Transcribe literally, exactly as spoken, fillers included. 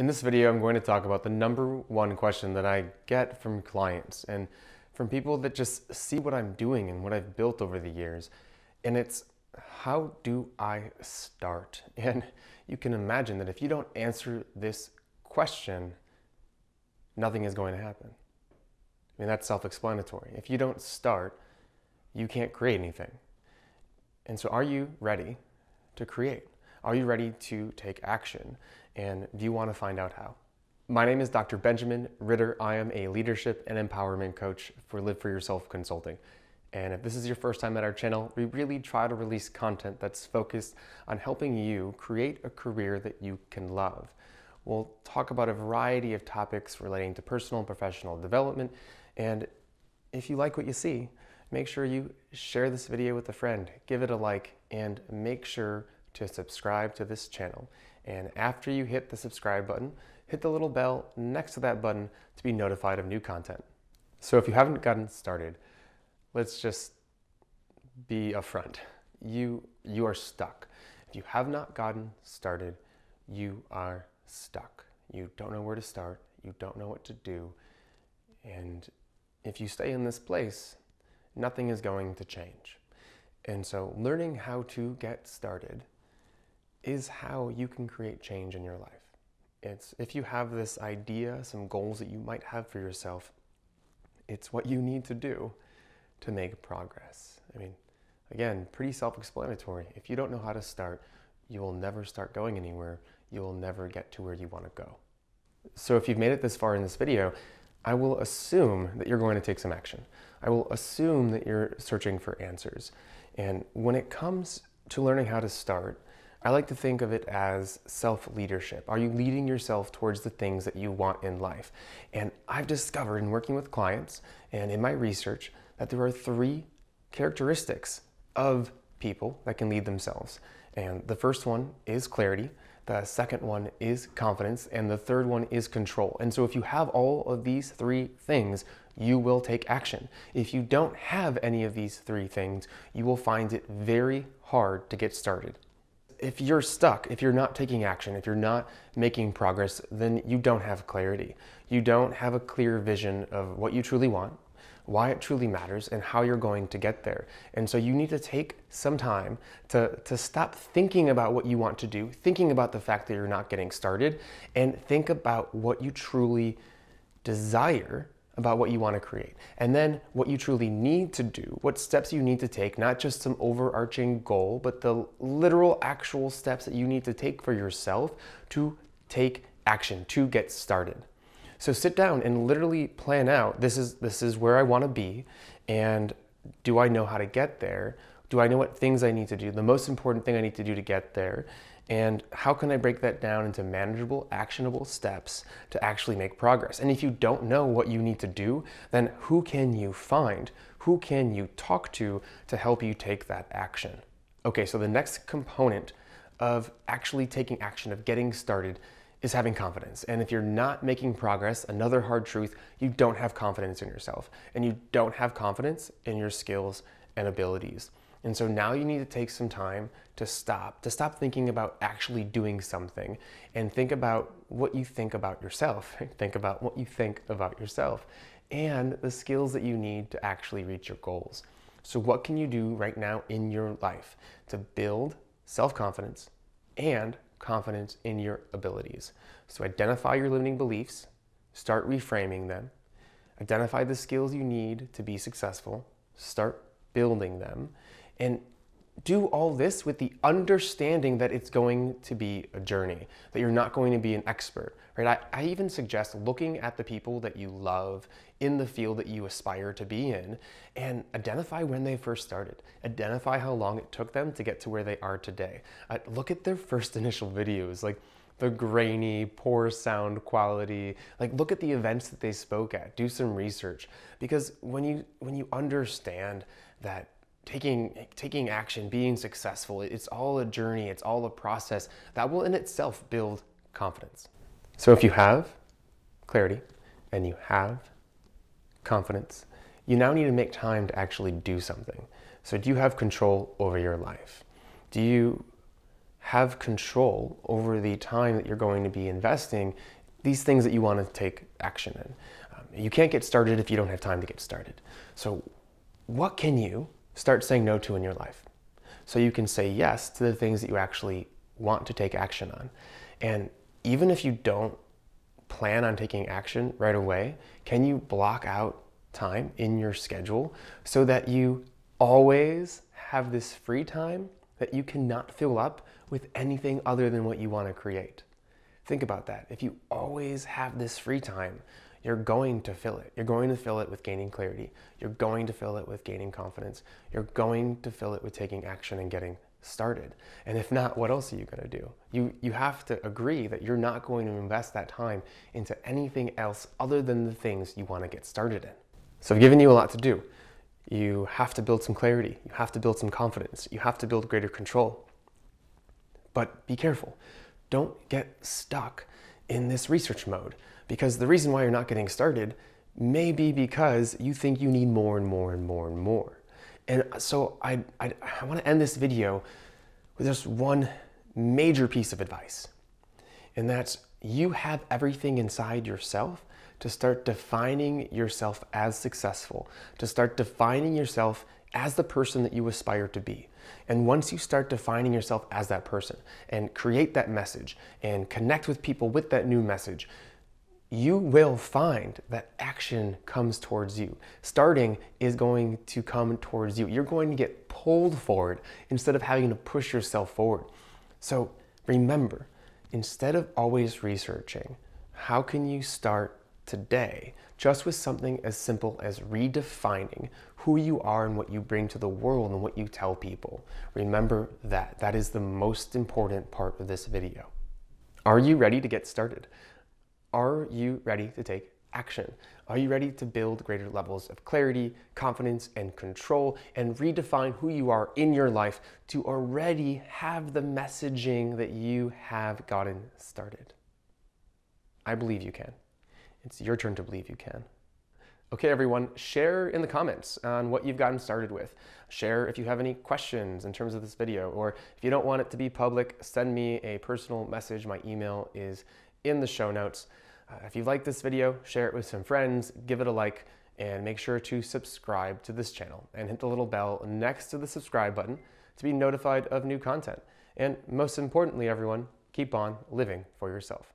In this video, I'm going to talk about the number one question that I get from clients and from people that just see what I'm doing and what I've built over the years. And it's, how do I start? And you can imagine that if you don't answer this question, nothing is going to happen. I mean, that's self-explanatory. If you don't start, you can't create anything. And so are you ready to create? Are you ready to take action? And do you want to find out how? My name is Doctor Benjamin Ritter. I am a leadership and empowerment coach for Live for Yourself Consulting. And if this is your first time at our channel, we really try to release content that's focused on helping you create a career that you can love. We'll talk about a variety of topics relating to personal and professional development. And if you like what you see, make sure you share this video with a friend, give it a like, and make sure to subscribe to this channel. And after you hit the subscribe button, hit the little bell next to that button to be notified of new content. So if you haven't gotten started, let's just be upfront. You, you are stuck. If you have not gotten started, you are stuck. You don't know where to start. You don't know what to do. And if you stay in this place, nothing is going to change. And so learning how to get started is how you can create change in your life. It's if you have this idea, some goals that you might have for yourself, it's what you need to do to make progress. I mean, again, pretty self-explanatory. If you don't know how to start, you will never start going anywhere. You will never get to where you want to go. So if you've made it this far in this video, I will assume that you're going to take some action. I will assume that you're searching for answers. And when it comes to learning how to start, I like to think of it as self-leadership. Are you leading yourself towards the things that you want in life? And I've discovered in working with clients and in my research that there are three characteristics of people that can lead themselves. And the first one is clarity. The second one is confidence, and the third one is control. And so if you have all of these three things, you will take action. If you don't have any of these three things, you will find it very hard to get started. If you're stuck, if you're not taking action, if you're not making progress, then you don't have clarity. You don't have a clear vision of what you truly want, why it truly matters, and how you're going to get there. And so you need to take some time to, to stop thinking about what you want to do, thinking about the fact that you're not getting started, and think about what you truly desire about what you want to create. And then what you truly need to do, what steps you need to take, not just some overarching goal, but the literal actual steps that you need to take for yourself to take action, to get started. So sit down and literally plan out, this is, this is where I want to be, and do I know how to get there? Do I know what things I need to do, the most important thing I need to do to get there, and how can I break that down into manageable, actionable steps to actually make progress? And if you don't know what you need to do, then who can you find? Who can you talk to to help you take that action? Okay, so the next component of actually taking action, of getting started, is having confidence. And if you're not making progress, another hard truth, you don't have confidence in yourself, and you don't have confidence in your skills and abilities. And so now you need to take some time to stop, to stop thinking about actually doing something, and think about what you think about yourself. Think about what you think about yourself and the skills that you need to actually reach your goals. So what can you do right now in your life to build self-confidence and confidence in your abilities? So identify your limiting beliefs, start reframing them, identify the skills you need to be successful, start building them, and do all this with the understanding that it's going to be a journey, that you're not going to be an expert, right? I, I even suggest looking at the people that you love in the field that you aspire to be in, and identify when they first started. Identify how long it took them to get to where they are today. Uh, look at their first initial videos, like the grainy, poor sound quality. Like, look at the events that they spoke at. Do some research, because when you when you understand that Taking, taking action, being successful, it's all a journey, it's all a process, that will in itself build confidence. So if you have clarity and you have confidence, you now need to make time to actually do something. So do you have control over your life? Do you have control over the time that you're going to be investing these things that you want to take action in. Um, you can't get started if you don't have time to get started. So what can you start saying no to in your life? So you can say yes to the things that you actually want to take action on. And even if you don't plan on taking action right away, can you block out time in your schedule so that you always have this free time that you cannot fill up with anything other than what you want to create? Think about that. If you always have this free time, you're going to fill it. You're going to fill it with gaining clarity. You're going to fill it with gaining confidence. You're going to fill it with taking action and getting started. And if not, what else are you going to do? You, you have to agree that you're not going to invest that time into anything else other than the things you want to get started in. So I've given you a lot to do. You have to build some clarity. You have to build some confidence. You have to build greater control. But be careful. Don't get stuck in this research mode, because the reason why you're not getting started may be because you think you need more and more and more and more. And so I, I, I want to end this video with just one major piece of advice, and that's you have everything inside yourself to start defining yourself as successful, to start defining yourself as the person that you aspire to be. And once you start defining yourself as that person and create that message and connect with people with that new message, you will find that action comes towards you. Starting is going to come towards you. You're going to get pulled forward instead of having to push yourself forward. So remember, instead of always researching, how can you start today, just with something as simple as redefining who you are and what you bring to the world and what you tell people? Remember that. That is the most important part of this video. Are you ready to get started? Are you ready to take action? Are you ready to build greater levels of clarity, confidence, and control, and redefine who you are in your life to already have the messaging that you have gotten started? I believe you can. It's your turn to believe you can. Okay, everyone, share in the comments on what you've gotten started with. Share if you have any questions in terms of this video, or if you don't want it to be public, send me a personal message. My email is in the show notes. Uh, if you like this video, share it with some friends, give it a like, and make sure to subscribe to this channel and hit the little bell next to the subscribe button to be notified of new content. And most importantly, everyone, keep on living for yourself.